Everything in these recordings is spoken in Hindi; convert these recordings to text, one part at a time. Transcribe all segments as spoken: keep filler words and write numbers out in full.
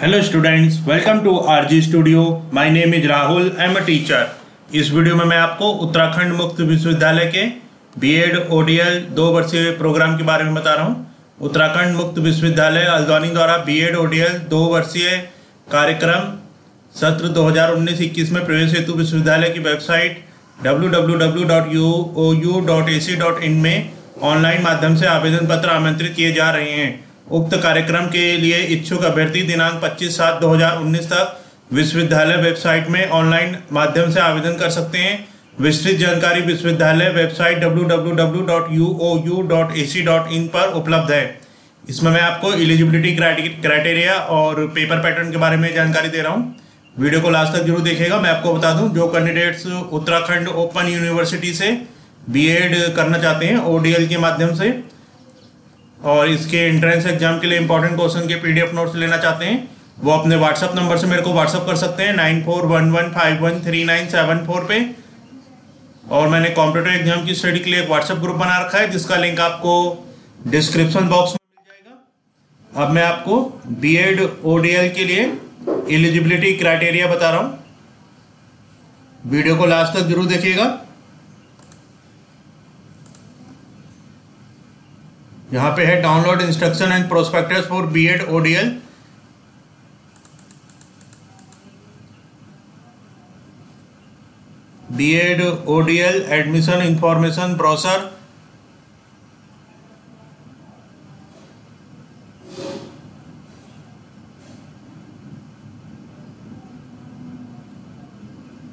Hello students, welcome to RG studio. My name is Rahul, I am a teacher. इस वीडियो में मैं आपको उत्तराखंड मुक्त विश्वविद्यालय के बीएड ओडीएल दो वर्षीय प्रोग्राम के बारे में बता रहा हूं। उत्तराखंड मुक्त विश्वविद्यालय हल्द्वानी द्वारा बीएड ओडीएल दो वर्षीय कार्यक्रम सत्र दो हज़ार उन्नीस इक्कीस में प्रवेश हेतु विश्वविद्यालय की website W W W dot U O U dot A C dot in में ऑनलाइन माध्यम से आवेदन पत्र आमंत्रित किए जा रहे हैं। उक्त कार्यक्रम के लिए इच्छुक अभ्यर्थी दिनांक पच्चीस सात दो हज़ार उन्नीस तक विश्वविद्यालय वेबसाइट में ऑनलाइन माध्यम से आवेदन कर सकते हैं। विस्तृत जानकारी विश्वविद्यालय website W W W dot U O U dot A C dot in पर उपलब्ध है। इसमें मैं आपको एलिजिबिलिटी क्राइटेरिया और पेपर पैटर्न के बारे में जानकारी दे रहा हूँ। वीडियो को लास्ट तक जरूर देखेगा। मैं आपको बता दूं, जो कैंडिडेट्स उत्तराखंड ओपन यूनिवर्सिटी से बीएड करना चाहते हैं ओडीएल के माध्यम से और इसके एंट्रेंस एग्जाम के लिए इंपॉर्टेंट क्वेश्चन के पीडीएफ नोट्स लेना चाहते हैं, वो अपने व्हाट्सएप नंबर से मेरे को व्हाट्सएप कर सकते हैं nine four one one five one three nine seven four पे। और मैंने कॉम्पिटेटिव एग्जाम की स्टडी के लिए एक व्हाट्सएप ग्रुप बना रखा है जिसका लिंक आपको डिस्क्रिप्शन बॉक्स में मिल जाएगा। अब मैं आपको बीएड ओडीएल के लिए एलिजिबिलिटी क्राइटेरिया बता रहा हूं। वीडियो को लास्ट तक जरूर देखिएगा। यहाँ पे है download instruction and prospectus for BEd ODL. BEd ODL admission information brochure.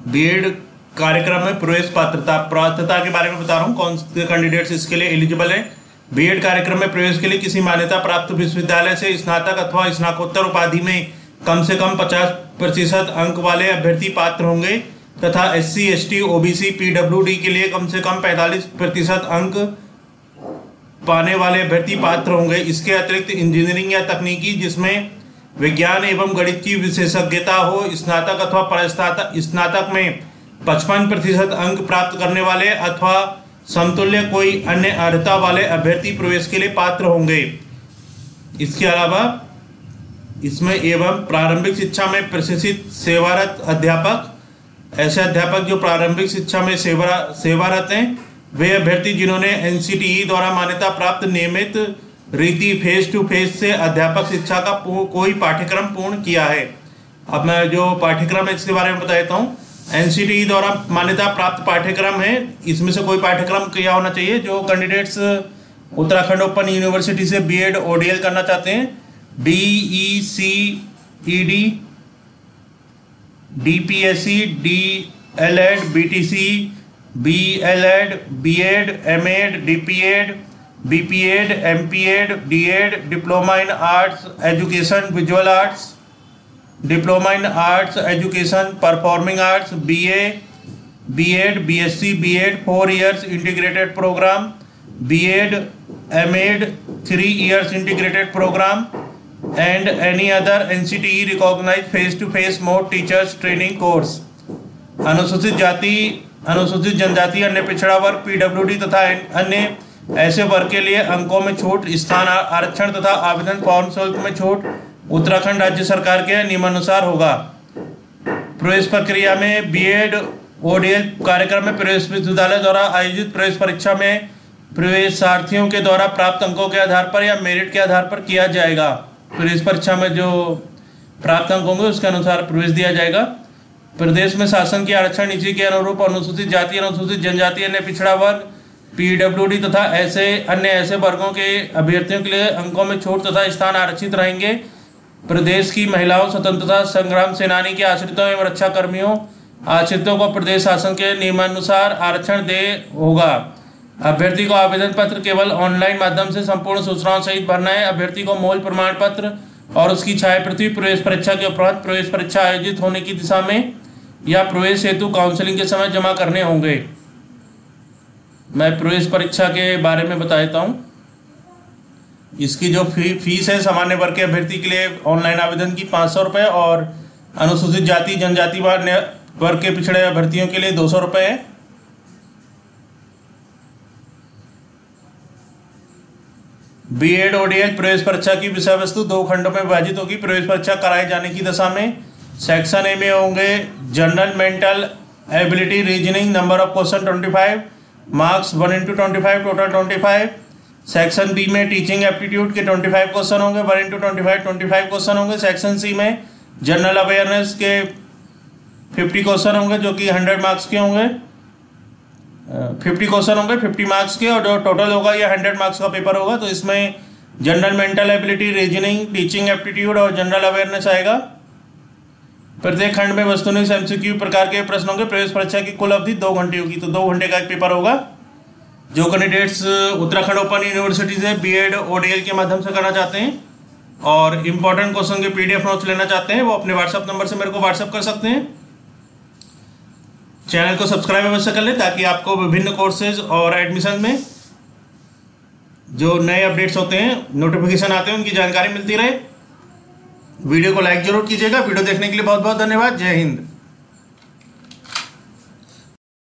BEd कार्यक्रम में प्रवेश पात्रता पात्रता के बारे में बता रहा हूँ, कौन से कैंडिडेट्स इसके लिए एलिजिबल हैं। बीएड कार्यक्रम में प्रवेश के लिए किसी मान्यता प्राप्त विश्वविद्यालय से स्नातक अथवा स्नातकोत्तर उपाधि में कम से कम पचास प्रतिशत अंक वाले अभ्यर्थी पात्र होंगे तथा एससी एसटी ओबीसी पीडब्ल्यूडी के लिए कम से कम पैंतालीस प्रतिशत अंक पाने वाले अभ्यर्थी पात्र होंगे। इसके अतिरिक्त इंजीनियरिंग या तकनीकी जिसमें विज्ञान एवं गणित की विशेषज्ञता हो, स्नातक अथवा स्नातक में पचपन प्रतिशत अंक प्राप्त करने वाले अथवा समतुल्य कोई अन्य अर्हता वाले अभ्यर्थी प्रवेश के लिए पात्र होंगे। इसके अलावा इसमें एवं प्रारंभिक शिक्षा में प्रशिक्षित सेवारत अध्यापक, ऐसे अध्यापक जो प्रारंभिक शिक्षा में सेवा सेवारत हैं वे अभ्यर्थी जिन्होंने एनसीटीई द्वारा मान्यता प्राप्त नियमित रीति फेस टू फेस से अध्यापक शिक्षा का कोई पाठ्यक्रम पूर्ण किया है। अब मैं जो पाठ्यक्रम है इसके बारे में बता देता हूँ। एनसीटीई द्वारा मान्यता प्राप्त पाठ्यक्रम है, इसमें से कोई पाठ्यक्रम क्या होना चाहिए। जो कैंडिडेट्स उत्तराखंड ओपन यूनिवर्सिटी से बीएड ओडीएल करना चाहते हैं, B E C E D D P S C D L Ed B T C B L Ed B Ed M Ed D P Ed B P Ed M P Ed D Ed diploma in arts education visual arts, diploma in arts education performing arts, BA, BEd, BSc, BEd four years integrated programme, BEd, MEd three years integrated programme and any other NCTE recognize face to face mode teachers training course. अनुसूचित जाति, अनुसूचित जनजाति, अन्य पिछड़ा वर्ग, पीडब्ल्यूडी तथा अन्य ऐसे वर्ग के लिए अंकों में छूट, स्थान आरक्षण तथा आवेदन फॉर्म शुल्क में छूट उत्तराखंड राज्य सरकार के नियमानुसार होगा। प्रवेश प्रक्रिया में बीएड ओडीएल कार्यक्रम में प्रवेश विश्वविद्यालय द्वारा आयोजित प्रवेश परीक्षा में प्रवेशार्थियों के द्वारा प्राप्त अंकों के आधार पर या मेरिट के आधार पर किया जाएगा। प्रवेश परीक्षा में जो प्राप्त अंक होंगे उसके अनुसार प्रवेश दिया जाएगा। प्रदेश में शासन की आरक्षण नीति के अनुरूप अनुसूचित जाति, अनुसूचित जनजाति, अन्य पिछड़ा वर्ग, पीडब्ल्यूडी तथा ऐसे अन्य ऐसे वर्गों के अभ्यर्थियों के लिए अंकों में छूट तथा स्थान आरक्षित रहेंगे। प्रदेश की महिलाओं, स्वतंत्रता संग्राम सेनानी के आश्रितों एवं रक्षा कर्मियों आश्रितों को प्रदेश शासन के नियमानुसार आरक्षण दे होगा। अभ्यर्थी को आवेदन पत्र केवल ऑनलाइन माध्यम से संपूर्ण सूचनाओं सहित भरना है। अभ्यर्थी को मूल प्रमाण पत्र और उसकी छायाप्रति प्रवेश परीक्षा के उपरांत प्रवेश परीक्षा आयोजित होने की दिशा में या प्रवेश हेतु काउंसलिंग के समय जमा करने होंगे। मैं प्रवेश परीक्षा के बारे में बता देता हूँ। इसकी जो फी फीस है, सामान्य वर्ग के अभ्यर्थी के लिए ऑनलाइन आवेदन की पाँच सौ रुपये और अनुसूचित जाति, जनजाति वर्ग के पिछड़े अभ्यर्थियों के लिए दो सौ रुपये है। बीएड ओडीएल प्रवेश परीक्षा की विषय वस्तु दो खंडों में विभाजित होगी। प्रवेश परीक्षा कराए जाने की दशा में सेक्शन ए में होंगे general mental ability reasoning, number of question twenty five, marks one into twenty five total twenty five. Section B में टीचिंग एप्टीट्यूड के ट्वेंटी फाइव क्वेश्चन होंगे, one into twenty five twenty five question होंगे। सेक्शन सी में जनरल अवेयरनेस के फिफ्टी क्वेश्चन होंगे जो कि हंड्रेड मार्क्स के होंगे, फिफ्टी क्वेश्चन होंगे फिफ्टी मार्क्स के, और जो टोटल होगा यह हंड्रेड मार्क्स का पेपर होगा। तो इसमें general mental ability reasoning, teaching aptitude और जनरल अवेयरनेस आएगा। प्रत्येक खंड में वस्तुनिष्ठ एमसीक्यू प्रकार के प्रश्न होंगे। प्रवेश परीक्षा की कुल अवधि दो घंटे होगी, तो दो घंटे का एक पेपर होगा। जो कैंडिडेट्स उत्तराखंड ओपन यूनिवर्सिटी से बीएड ओडीएल के माध्यम से करना चाहते हैं और इम्पोर्टेंट क्वेश्चन के पीडीएफ नोट्स लेना चाहते हैं, वो अपने व्हाट्सएप नंबर से मेरे को व्हाट्सएप कर सकते हैं। चैनल को सब्सक्राइब अवश्य कर लें ताकि आपको विभिन्न कोर्सेज और एडमिशन में जो नए अपडेट्स होते हैं, नोटिफिकेशन आते हैं, उनकी जानकारी मिलती रहे। वीडियो को लाइक जरूर कीजिएगा। वीडियो देखने के लिए बहुत बहुत धन्यवाद। जय हिंद।